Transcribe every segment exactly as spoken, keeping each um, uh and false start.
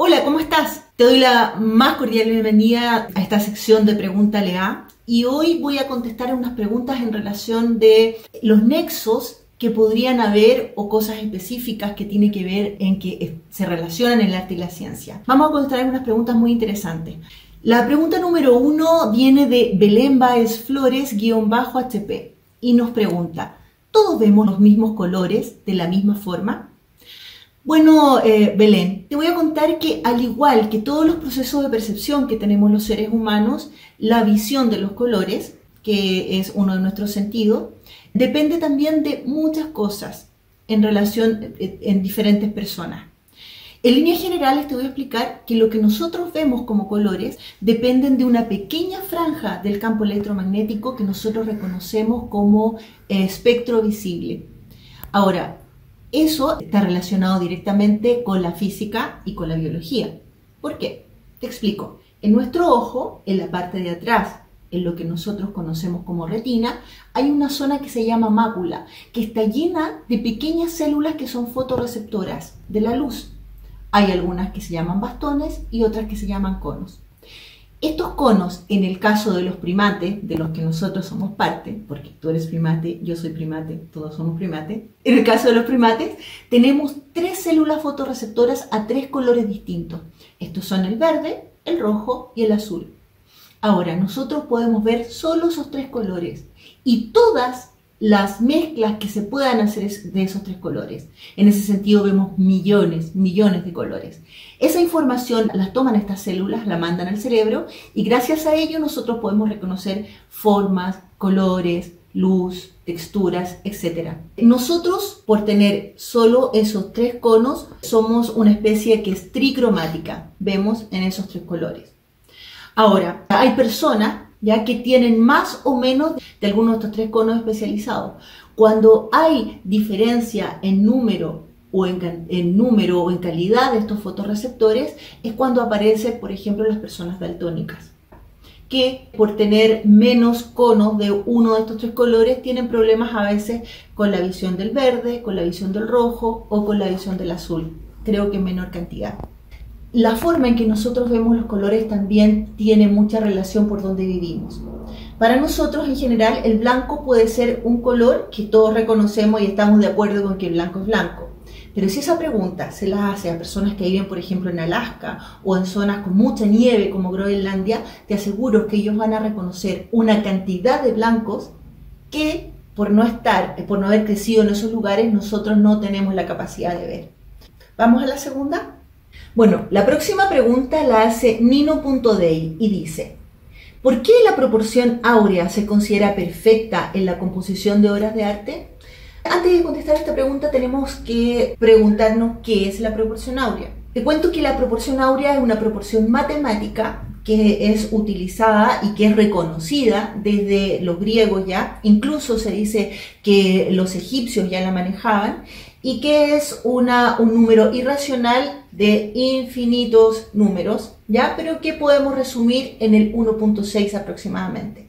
Hola, ¿cómo estás? Te doy la más cordial bienvenida a esta sección de Pregúntale a, y hoy voy a contestar unas preguntas en relación de los nexos que podrían haber o cosas específicas que tienen que ver en que se relacionan el arte y la ciencia. Vamos a contestar unas preguntas muy interesantes. La pregunta número uno viene de Belén Baez Flores-H P y nos pregunta: ¿todos vemos los mismos colores de la misma forma? Bueno, eh, Belén, te voy a contar que al igual que todos los procesos de percepción que tenemos los seres humanos, la visión de los colores, que es uno de nuestros sentidos, depende también de muchas cosas en relación en diferentes personas. En líneas generales te voy a explicar que lo que nosotros vemos como colores dependen de una pequeña franja del campo electromagnético que nosotros reconocemos como eh, espectro visible. Ahora, eso está relacionado directamente con la física y con la biología. ¿Por qué? Te explico. En nuestro ojo, en la parte de atrás, en lo que nosotros conocemos como retina, hay una zona que se llama mácula, que está llena de pequeñas células que son fotorreceptoras de la luz. Hay algunas que se llaman bastones y otras que se llaman conos. Estos conos, en el caso de los primates, de los que nosotros somos parte, porque tú eres primate, yo soy primate, todos somos primates, en el caso de los primates, tenemos tres células fotorreceptoras a tres colores distintos. Estos son el verde, el rojo y el azul. Ahora, nosotros podemos ver solo esos tres colores y todas las mezclas que se puedan hacer de esos tres colores. En ese sentido vemos millones, millones de colores. Esa información la toman estas células, la mandan al cerebro y gracias a ello nosotros podemos reconocer formas, colores, luz, texturas, etcétera. Nosotros, por tener solo esos tres conos, somos una especie que es tricromática. Vemos en esos tres colores. Ahora, hay personas ya que tienen más o menos de algunos de estos tres conos especializados. Cuando hay diferencia en número o en, en número o en calidad de estos fotorreceptores, es cuando aparecen, por ejemplo, las personas daltónicas, que por tener menos conos de uno de estos tres colores tienen problemas a veces con la visión del verde, con la visión del rojo o con la visión del azul, creo que en menor cantidad. La forma en que nosotros vemos los colores también tiene mucha relación por donde vivimos. Para nosotros, en general, el blanco puede ser un color que todos reconocemos y estamos de acuerdo con que el blanco es blanco. Pero si esa pregunta se la hace a personas que viven, por ejemplo, en Alaska o en zonas con mucha nieve como Groenlandia, te aseguro que ellos van a reconocer una cantidad de blancos que, por no estar, por no haber crecido en esos lugares, nosotros no tenemos la capacidad de ver. ¿Vamos a la segunda? Bueno, la próxima pregunta la hace Nino.dei y dice: ¿por qué la proporción áurea se considera perfecta en la composición de obras de arte? Antes de contestar esta pregunta tenemos que preguntarnos qué es la proporción áurea. Te cuento que la proporción áurea es una proporción matemática que es utilizada y que es reconocida desde los griegos ya, incluso se dice que los egipcios ya la manejaban, y que es una, un número irracional de infinitos números, ¿ya? Pero que podemos resumir en el uno punto seis aproximadamente.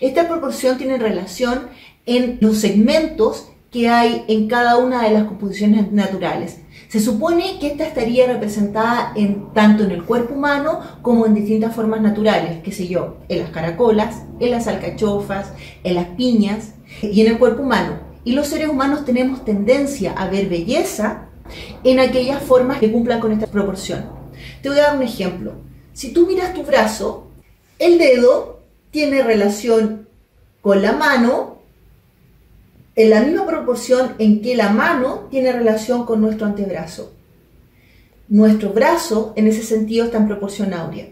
Esta proporción tiene relación en los segmentos que hay en cada una de las composiciones naturales. Se supone que esta estaría representada en, tanto en el cuerpo humano como en distintas formas naturales, qué sé yo, en las caracolas, en las alcachofas, en las piñas y en el cuerpo humano. Y los seres humanos tenemos tendencia a ver belleza en aquellas formas que cumplan con esta proporción. Te voy a dar un ejemplo. Si tú miras tu brazo, el dedo tiene relación con la mano en la misma proporción en que la mano tiene relación con nuestro antebrazo. Nuestro brazo, en ese sentido, está en proporción áurea.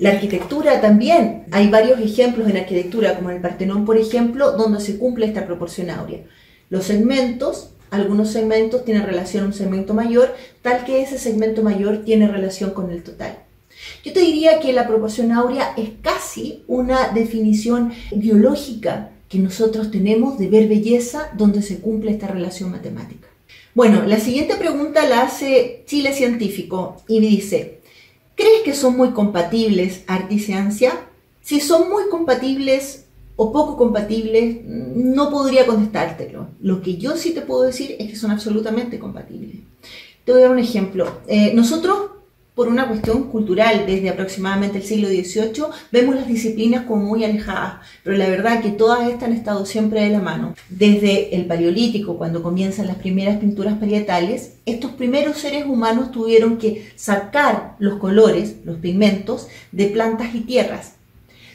La arquitectura también. Hay varios ejemplos en arquitectura, como en el Partenón, por ejemplo, donde se cumple esta proporción áurea. Los segmentos, algunos segmentos tienen relación a un segmento mayor, tal que ese segmento mayor tiene relación con el total. Yo te diría que la proporción áurea es casi una definición biológica que nosotros tenemos de ver belleza donde se cumple esta relación matemática. Bueno, la siguiente pregunta la hace Chile Científico y dice: ¿crees que son muy compatibles arte y ciencia? Si son muy compatibles o poco compatibles, no podría contestártelo. Lo que yo sí te puedo decir es que son absolutamente compatibles. Te voy a dar un ejemplo. Eh, nosotros por una cuestión cultural. Desde aproximadamente el siglo dieciocho vemos las disciplinas como muy alejadas, pero la verdad que todas estas han estado siempre de la mano. Desde el Paleolítico, cuando comienzan las primeras pinturas parietales, estos primeros seres humanos tuvieron que sacar los colores, los pigmentos, de plantas y tierras.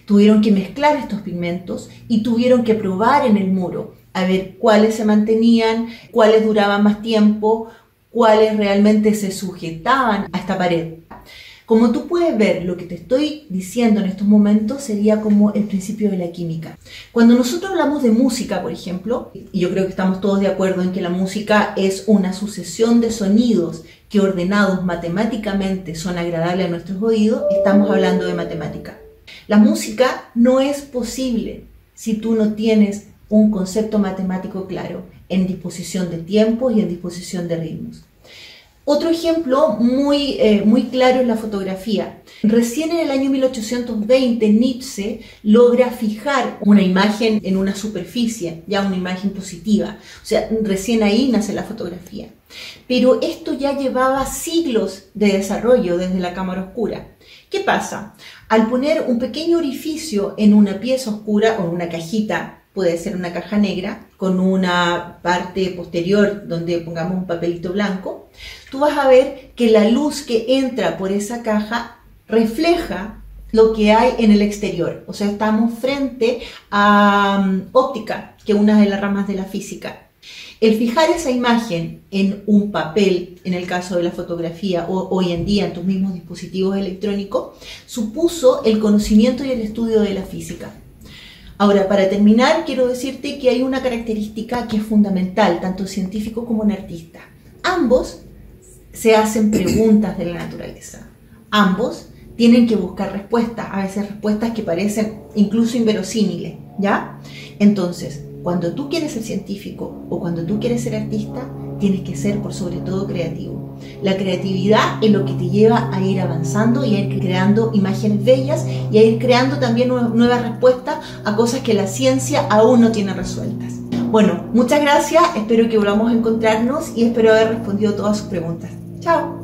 Tuvieron que mezclar estos pigmentos y tuvieron que probar en el muro a ver cuáles se mantenían, cuáles duraban más tiempo, cuáles realmente se sujetaban a esta pared. Como tú puedes ver, lo que te estoy diciendo en estos momentos sería como el principio de la química. Cuando nosotros hablamos de música, por ejemplo, y yo creo que estamos todos de acuerdo en que la música es una sucesión de sonidos que ordenados matemáticamente son agradables a nuestros oídos, estamos hablando de matemática. La música no es posible si tú no tienes un concepto matemático claro, en disposición de tiempos y en disposición de ritmos. Otro ejemplo muy, eh, muy claro es la fotografía. Recién en el año mil ochocientos veinte Nietzsche logra fijar una imagen en una superficie, ya una imagen positiva. O sea, recién ahí nace la fotografía. Pero esto ya llevaba siglos de desarrollo desde la cámara oscura. ¿Qué pasa? Al poner un pequeño orificio en una pieza oscura o en una cajita, puede ser una caja negra con una parte posterior donde pongamos un papelito blanco, tú vas a ver que la luz que entra por esa caja refleja lo que hay en el exterior. O sea, estamos frente a um, óptica, que es una de las ramas de la física. El fijar esa imagen en un papel, en el caso de la fotografía, o hoy en día en tus mismos dispositivos electrónicos, supuso el conocimiento y el estudio de la física. Ahora, para terminar, quiero decirte que hay una característica que es fundamental, tanto en científico como en artista. Ambos se hacen preguntas de la naturaleza. Ambos tienen que buscar respuestas, a veces respuestas que parecen incluso inverosímiles, ¿ya? Entonces, cuando tú quieres ser científico o cuando tú quieres ser artista, tienes que ser, por sobre todo, creativo. La creatividad es lo que te lleva a ir avanzando y a ir creando imágenes bellas y a ir creando también nuevas respuestas a cosas que la ciencia aún no tiene resueltas. Bueno, muchas gracias, espero que volvamos a encontrarnos y espero haber respondido todas sus preguntas. ¡Chao!